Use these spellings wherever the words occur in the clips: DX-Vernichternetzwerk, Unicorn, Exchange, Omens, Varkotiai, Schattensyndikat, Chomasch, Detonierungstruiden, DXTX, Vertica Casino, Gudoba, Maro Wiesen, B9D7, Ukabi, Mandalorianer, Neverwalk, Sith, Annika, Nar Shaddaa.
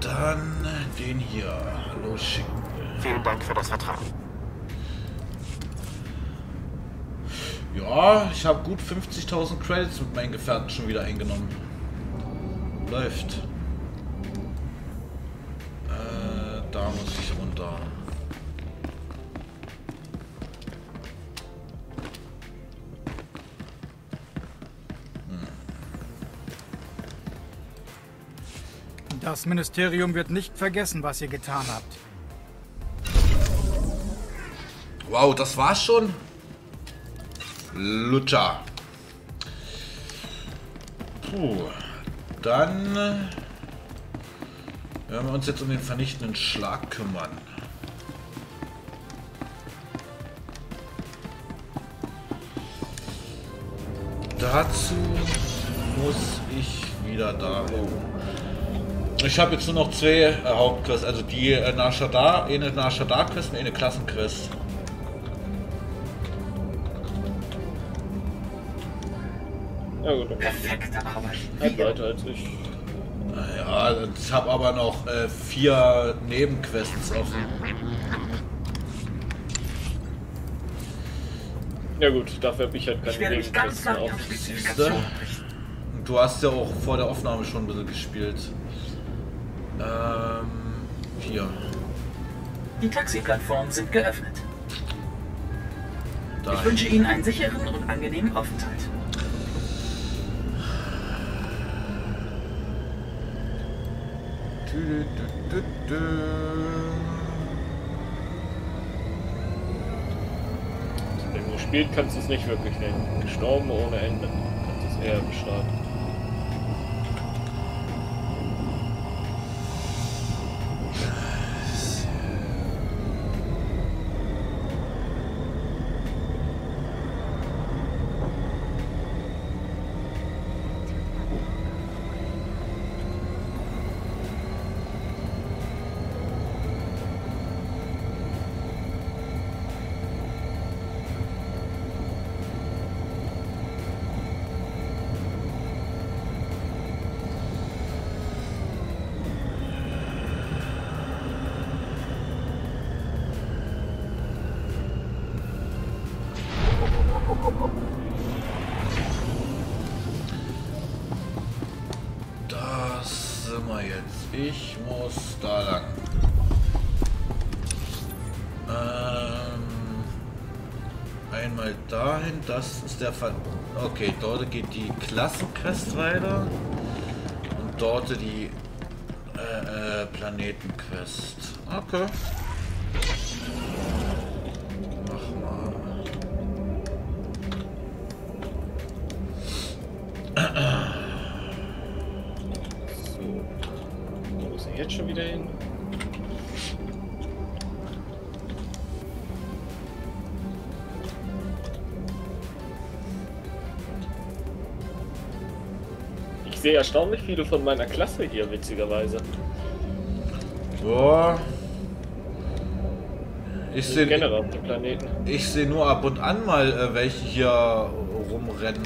Dann den hier losschicken. Vielen Dank für das Vertrauen. Ja, ich habe gut 50.000 Credits mit meinen Gefährten schon wieder eingenommen. Läuft. Da muss ich runter. Das Ministerium wird nicht vergessen, was ihr getan habt. Wow, das war's schon? Lutscher. Puh. Dann werden wir uns jetzt um den vernichtenden Schlag kümmern. Dazu muss ich wieder da oben. Ich habe jetzt nur noch zwei Hauptquests, also die Nar Shaddaa, eine Nar Shaddaa-Quest und eine Klassenquest. Ja gut, dann perfekte Arbeit. Halt weiter als ich. Ja, ich habe aber noch 4 Nebenquests offen. Ja gut, dafür habe ich halt keine Nebenquests offen. Du hast ja auch vor der Aufnahme schon ein bisschen gespielt. Hier. Die Taxiplattformen sind geöffnet. Dahin. Ich wünsche Ihnen einen sicheren und angenehmen Aufenthalt. Wenn du spielst, kannst du es nicht wirklich nennen. Gestorben ohne Ende. Kannst du es eher bestarten. Ich muss da lang. Einmal dahin, das ist der Fall. Okay, dort geht die Klassenquest weiter und dort die Planetenquest. Okay. Ich sehe erstaunlich viele von meiner Klasse hier, witzigerweise. Boah. Ich sehe generell auf dem Planeten. Ich sehe nur ab und an mal welche hier rumrennen.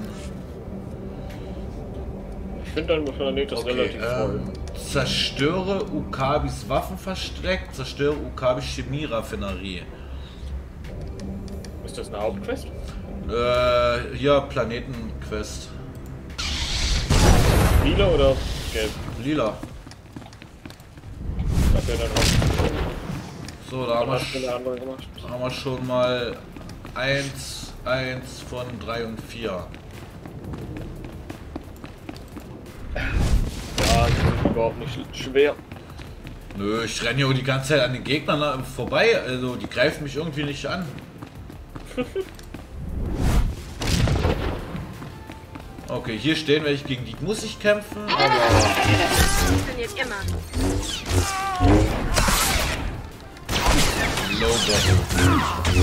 Ich finde dein Planet ist okay, relativ voll. Zerstöre Ukabis Waffenversteck, zerstöre Ukabis Chemieraffinerie. Ist das eine Hauptquest? Ja, Planetenquest. Lila oder gelb? Lila. Ja dann so, da haben wir schon mal 1 von 3 und 4. Ja, das ist überhaupt nicht schwer. Nö, ich renne ja die ganze Zeit an den Gegnern vorbei, also die greifen mich irgendwie nicht an. Okay, hier stehen welche, gegen die muss ich kämpfen, aber... Das funktioniert immer. Low-Bottle.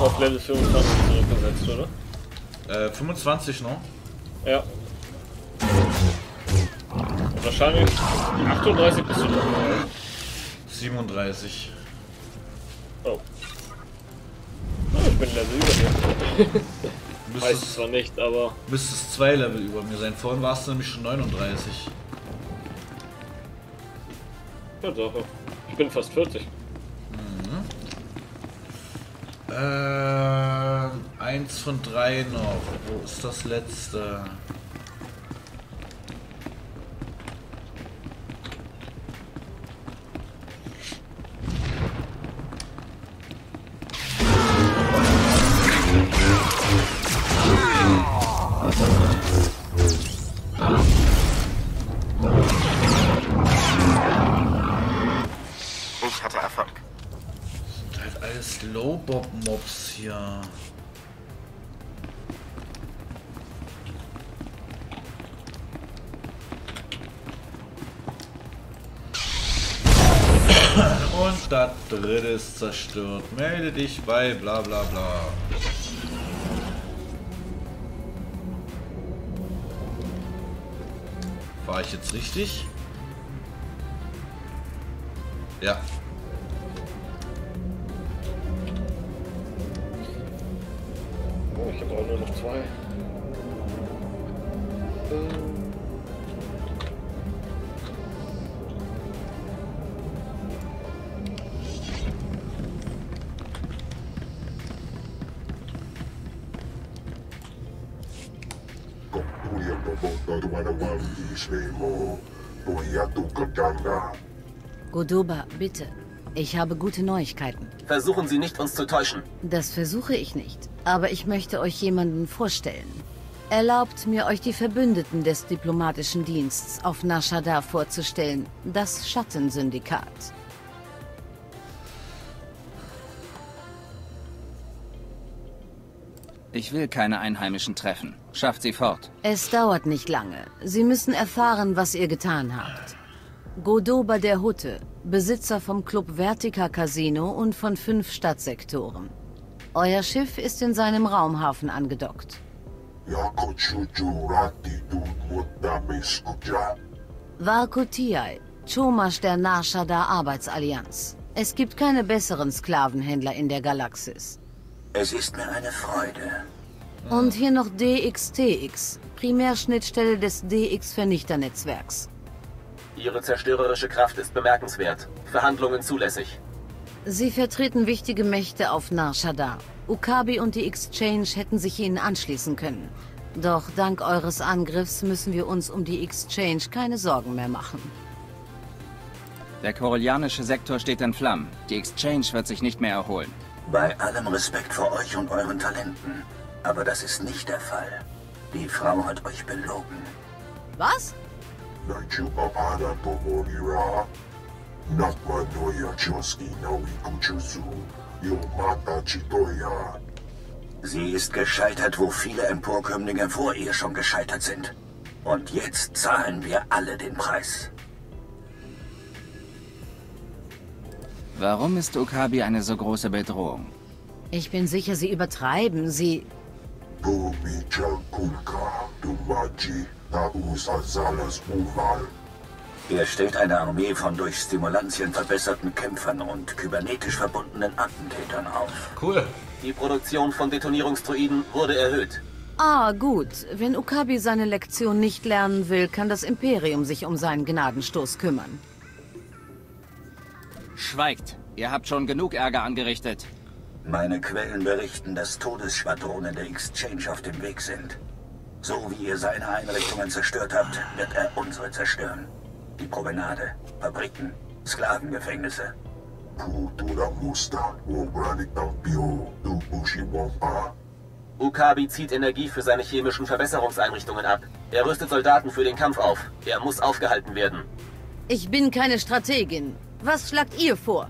auch auf Level 25 zurückgesetzt, oder? 25, ne? Ja. Und wahrscheinlich 38 bist du noch. 37. Oh. Ich bin Level über dir. Weiß es zwar nicht, aber... Müsstest 2 Level über mir sein. Vorhin warst du nämlich schon 39. Ja, Sache. Ich bin fast 40. Mhm. Eins von 3 noch. Wo ist das letzte? Bob-Mobs hier. Und das dritte ist zerstört. Melde dich bei bla bla bla. War ich jetzt richtig? Ja. Ich habe auch nur noch 2. Gudoba, bitte. Ich habe gute Neuigkeiten. Versuchen Sie nicht, uns zu täuschen. Das versuche ich nicht. Aber ich möchte euch jemanden vorstellen. Erlaubt mir, euch die Verbündeten des diplomatischen Dienstes auf Nar Shaddaa vorzustellen, das Schattensyndikat. Ich will keine Einheimischen treffen. Schafft sie fort. Es dauert nicht lange. Sie müssen erfahren, was ihr getan habt. Gudoba der Hutte, Besitzer vom Club Vertica Casino und von 5 Stadtsektoren. Euer Schiff ist in seinem Raumhafen angedockt. Varkotiai, Chomasch der Nar Shaddaa Arbeitsallianz. Es gibt keine besseren Sklavenhändler in der Galaxis. Es ist mir eine Freude. Und hier noch DXTX, Primärschnittstelle des DX-Vernichternetzwerks. Ihre zerstörerische Kraft ist bemerkenswert. Verhandlungen zulässig. Sie vertreten wichtige Mächte auf Nar Shaddaa. Ukabi und die Exchange hätten sich ihnen anschließen können. Doch dank eures Angriffs müssen wir uns um die Exchange keine Sorgen mehr machen. Der korellianische Sektor steht in Flammen. Die Exchange wird sich nicht mehr erholen. Bei allem Respekt vor euch und euren Talenten. Aber das ist nicht der Fall. Die Frau hat euch belogen. Was? Sie ist gescheitert, wo viele Emporkömmlinge vor ihr schon gescheitert sind. Und jetzt zahlen wir alle den Preis. Warum ist Ukabi eine so große Bedrohung? Ich bin sicher, sie übertreiben. Sie... Hier steht eine Armee von durch Stimulantien verbesserten Kämpfern und kybernetisch verbundenen Attentätern auf. Cool. Die Produktion von Detonierungstruiden wurde erhöht. Ah, gut. Wenn Ukabi seine Lektion nicht lernen will, kann das Imperium sich um seinen Gnadenstoß kümmern. Schweigt. Ihr habt schon genug Ärger angerichtet. Meine Quellen berichten, dass Todesschwadronen der Exchange auf dem Weg sind. So wie ihr seine Einrichtungen zerstört habt, wird er unsere zerstören. Die Promenade, Fabriken, Sklavengefängnisse. Ukabi zieht Energie für seine chemischen Verbesserungseinrichtungen ab. Er rüstet Soldaten für den Kampf auf. Er muss aufgehalten werden. Ich bin keine Strategin. Was schlagt ihr vor?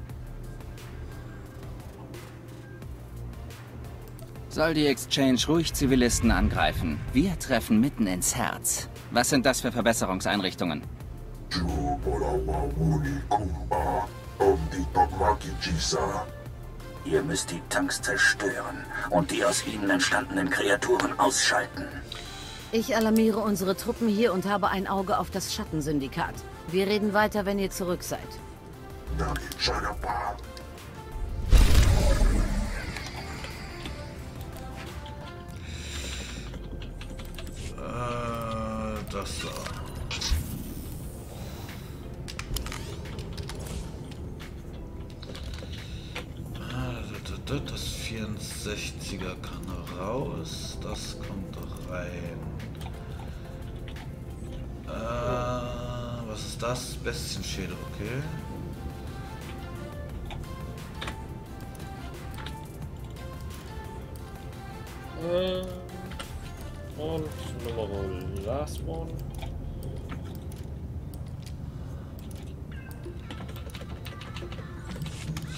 Soll die Exchange ruhig Zivilisten angreifen? Wir treffen mitten ins Herz. Was sind das für Verbesserungseinrichtungen? Ihr müsst die Tanks zerstören und die aus ihnen entstandenen Kreaturen ausschalten. Ich alarmiere unsere Truppen hier und habe ein Auge auf das Schattensyndikat. Wir reden weiter, wenn ihr zurück seid. Nar Shaddaa. Das da. Das 64er kann raus, das kommt rein. Was ist das? Bestienschädel, okay. Und Nummer last one.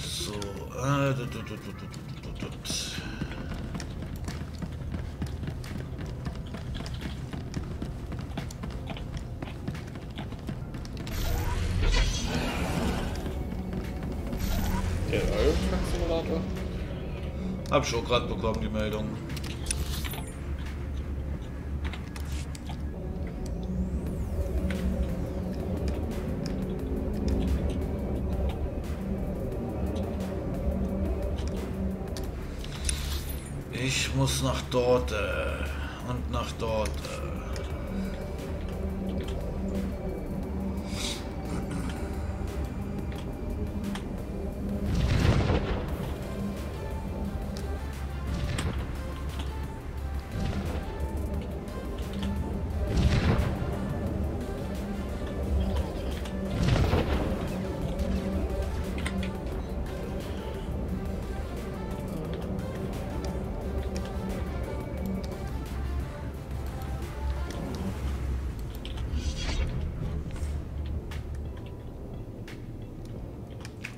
So, der Ölflugsimulator. Hab ich auch gerade bekommen, die Meldung. Ich muss nach dort und nach dort.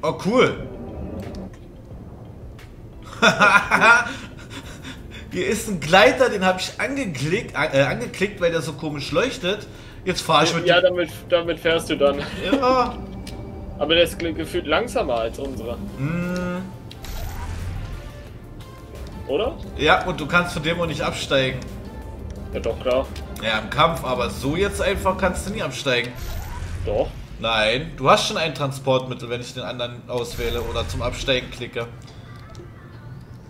Oh, cool. Hier ist ein Gleiter, den habe ich angeklickt, weil der so komisch leuchtet. Jetzt fahre ich mit dem. Ja, damit fährst du dann. Ja. Aber der ist gefühlt langsamer als unsere. Mm. Oder? Ja, und du kannst von dem auch nicht absteigen. Ja, doch, klar. Ja, im Kampf, aber so jetzt einfach kannst du nie absteigen. Doch. Nein, du hast schon ein Transportmittel, wenn ich den anderen auswähle oder zum Absteigen klicke.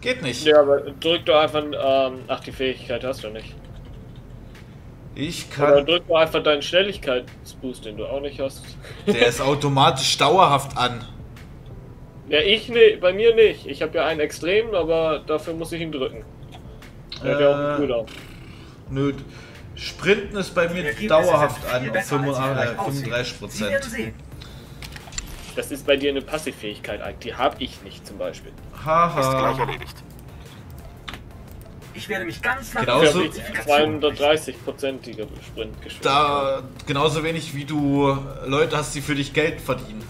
Geht nicht. Ja, aber drück doch einfach... ach, die Fähigkeit hast du nicht. Ich kann... Oder drück doch einfach deinen Schnelligkeitsboost, den du auch nicht hast. Der ist automatisch dauerhaft an. Ja, bei mir nicht. Ich habe ja einen Extrem, aber dafür muss ich ihn drücken. Der hat ja auch einen Cooldown. Nö. Sprinten ist bei mir dauerhaft an, auf 35%. Das ist bei dir eine Passivfähigkeit, die habe ich nicht zum Beispiel. Haha. Ist gleich erledigt. Ich werde mich ganz langsam... Genauso 230%ige Sprintgeschwindigkeit. Da genauso wenig wie du Leute hast, die für dich Geld verdienen.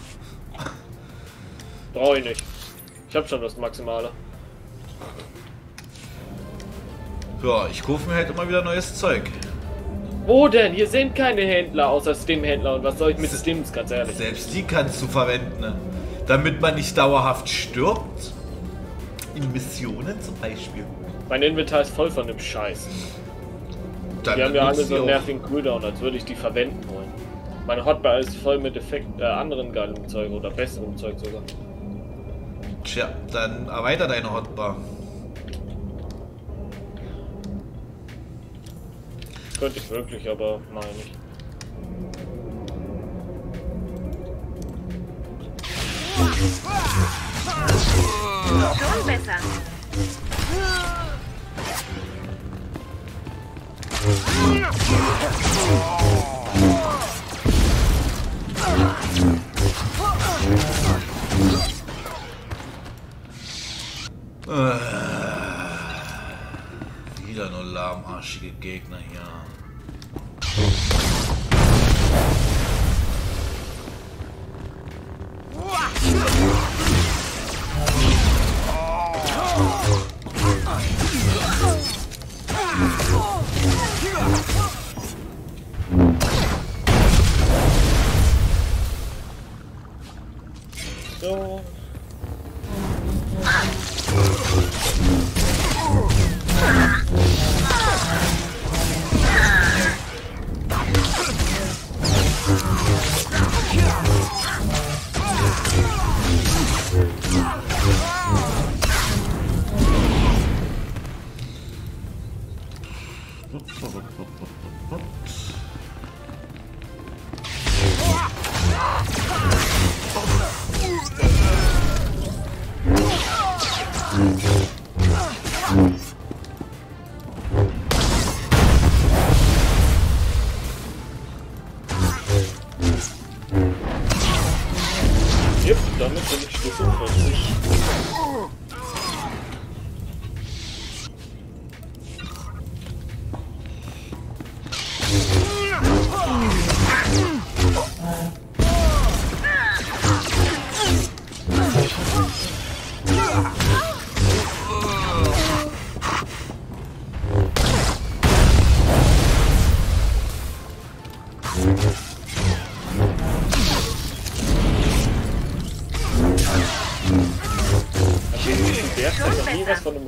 Brauche ich nicht. Ich habe schon das Maximale. Ja, ich kaufe mir halt immer wieder neues Zeug. Wo denn? Hier sind keine Händler außer Steam-Händler. Und was soll ich mit Steams, ganz ehrlich? Selbst die kannst du verwenden, ne? Damit man nicht dauerhaft stirbt. In Missionen zum Beispiel. Mein Inventar ist voll von dem Scheiß. Die haben ja alle so einen nervigen Cooldown, als würde ich die verwenden wollen. Meine Hotbar ist voll mit anderen geilen Zeug oder besserem Zeug sogar. Tja, dann erweiter deine Hotbar. Könnte ich wirklich, aber meine ich. Schon besser. Wieder nur lahmarschige Gegner hier. So.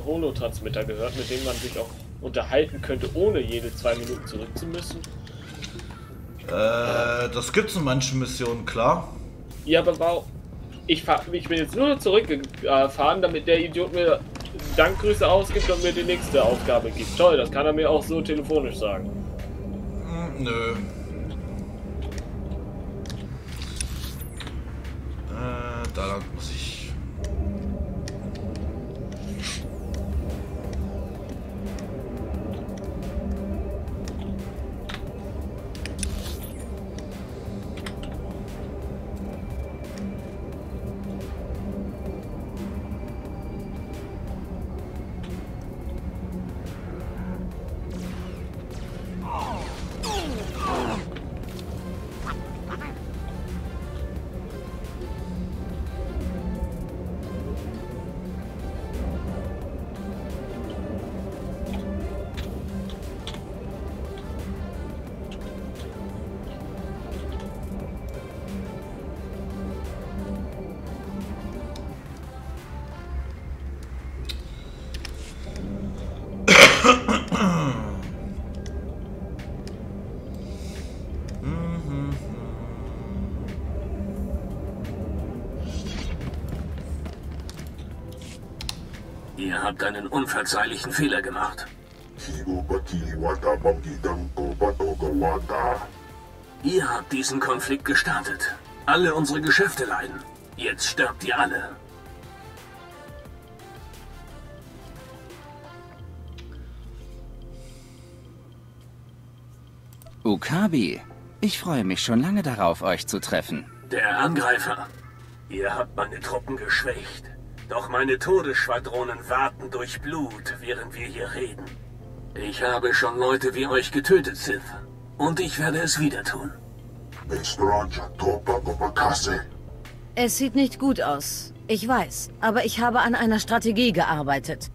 Holotransmitter gehört, mit dem man sich auch unterhalten könnte, ohne jede 2 Minuten zurück zu müssen? Das gibt's in manchen Missionen, klar. Ja, aber wow, ich bin jetzt nur zurückgefahren, damit der Idiot mir Dankgrüße ausgibt und mir die nächste Aufgabe gibt. Toll, das kann er mir auch so telefonisch sagen. Nö. Da lang muss ich. Ihr habt einen unverzeihlichen Fehler gemacht. Ihr habt diesen Konflikt gestartet. Alle unsere Geschäfte leiden. Jetzt sterbt ihr alle. Ukabi, ich freue mich schon lange darauf, euch zu treffen. Der Angreifer. Ihr habt meine Truppen geschwächt. Doch meine Todesschwadronen warten durch Blut, während wir hier reden. Ich habe schon Leute wie euch getötet, Sith. Und ich werde es wieder tun. Es sieht nicht gut aus. Ich weiß, aber ich habe an einer Strategie gearbeitet.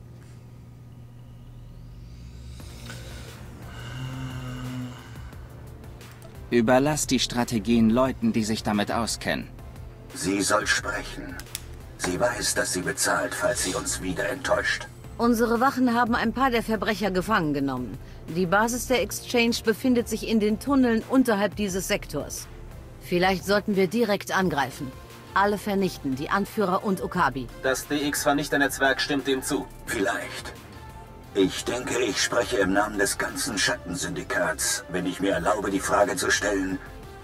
Überlass die Strategien Leuten, die sich damit auskennen. Sie soll sprechen. Sie weiß, dass sie bezahlt, falls sie uns wieder enttäuscht. Unsere Wachen haben ein paar der Verbrecher gefangen genommen. Die Basis der Exchange befindet sich in den Tunneln unterhalb dieses Sektors. Vielleicht sollten wir direkt angreifen. Alle vernichten, die Anführer und Ukabi. Das DX-Vernichternetzwerk stimmt dem zu. Vielleicht. Ich denke, ich spreche im Namen des ganzen Schattensyndikats, wenn ich mir erlaube, die Frage zu stellen,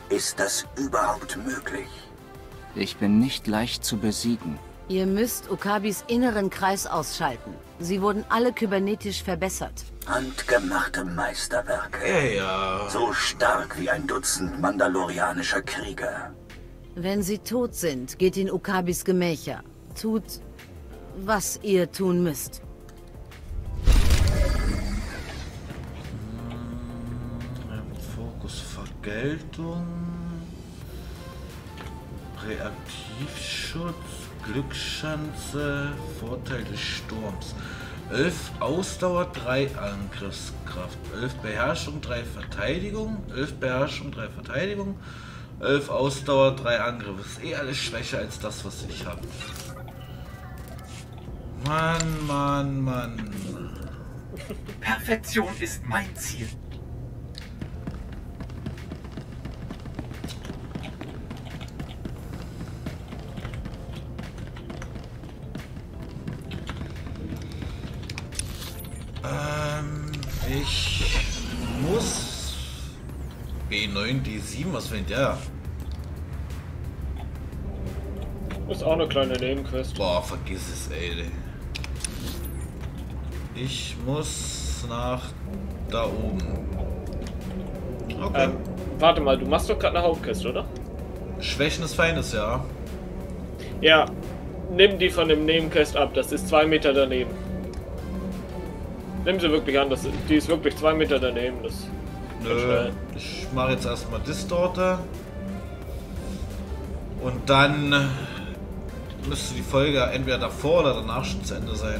ist das überhaupt möglich? Ich bin nicht leicht zu besiegen. Ihr müsst Ukabis inneren Kreis ausschalten. Sie wurden alle kybernetisch verbessert. Handgemachte Meisterwerke. Ja. So stark wie ein Dutzend mandalorianischer Krieger. Wenn sie tot sind, geht in Ukabis Gemächer. Tut, was ihr tun müsst. Fokus Vergeltung, Reaktivschutz, Glücksschanze, Vorteil des Sturms, 11 Ausdauer, 3 Angriffskraft, 11 Beherrschung, 3 Verteidigung, 11 Beherrschung, 3 Verteidigung, 11 Ausdauer, 3 Angriff. Ist eh alles schwächer als das, was ich habe. Mann, Mann, Mann. Perfektion ist mein Ziel. Ich muss B9D7, was fängt der? Ist auch eine kleine Nebenquest. Boah, vergiss es, ey. Ich muss nach da oben. Okay. Warte mal, du machst doch gerade eine Hauptquest, oder? Schwächen des Feindes, ja. Ja, nimm die von dem Nebenquest ab, das ist 2 Meter daneben. Nimm sie wirklich an, die ist wirklich 2 Meter daneben. Das nö, ich mache jetzt erstmal das dort. Und dann müsste die Folge entweder davor oder danach schon zu Ende sein.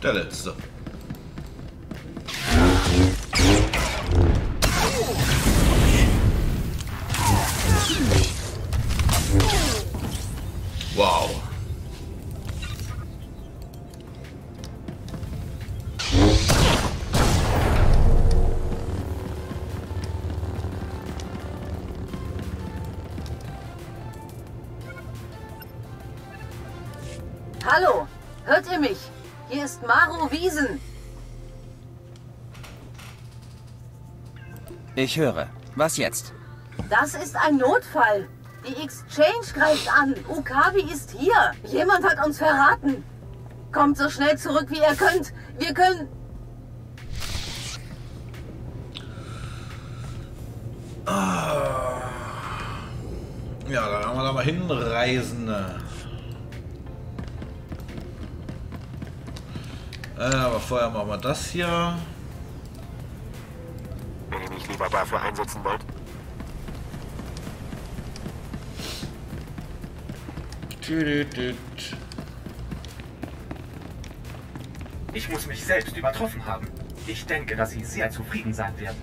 Der letzte. Wow. Hallo, hört ihr mich? Hier ist Maro Wiesen. Ich höre. Was jetzt? Das ist ein Notfall. Die Exchange greift an. Ukabi ist hier. Jemand hat uns verraten. Kommt so schnell zurück, wie ihr könnt. Wir können... Ja, dann haben wir da mal Hinreisende. Aber vorher machen wir das hier. Wenn ihr mich lieber dafür einsetzen wollt. Ich muss mich selbst übertroffen haben. Ich denke, dass Sie sehr zufrieden sein werden.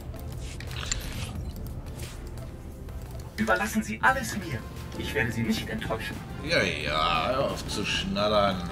Überlassen Sie alles mir. Ich werde Sie nicht enttäuschen. Ja, ja, hör auf zu schnattern.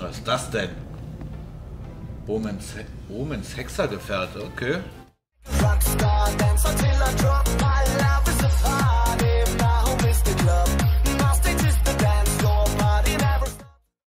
Was ist das denn? Omens Hexergefährte, okay.